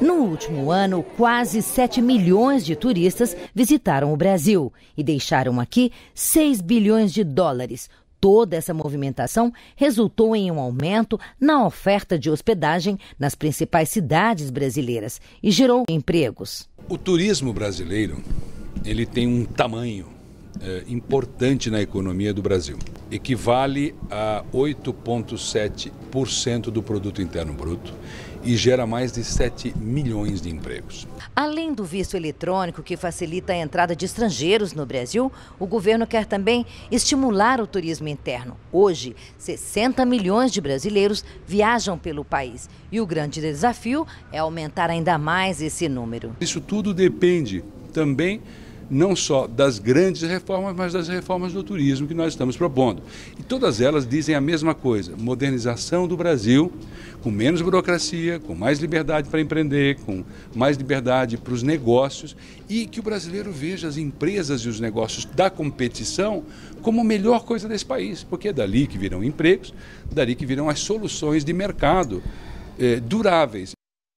No último ano, quase 7 milhões de turistas visitaram o Brasil e deixaram aqui US$ 6 bilhões. Toda essa movimentação resultou em um aumento na oferta de hospedagem nas principais cidades brasileiras e gerou empregos. O turismo brasileiro, ele tem um tamanho importante na economia do Brasil. Equivale a 8,7% do produto interno bruto e gera mais de 7 milhões de empregos. Além do visto eletrônico, que facilita a entrada de estrangeiros no Brasil, o governo quer também estimular o turismo interno. Hoje, 60 milhões de brasileiros viajam pelo país e o grande desafio é aumentar ainda mais esse número. Isso tudo depende também não só das grandes reformas, mas das reformas do turismo que nós estamos propondo. E todas elas dizem a mesma coisa: modernização do Brasil, com menos burocracia, com mais liberdade para empreender, com mais liberdade para os negócios, e que o brasileiro veja as empresas e os negócios da competição como a melhor coisa desse país, porque é dali que virão empregos, dali que virão as soluções de mercado duráveis.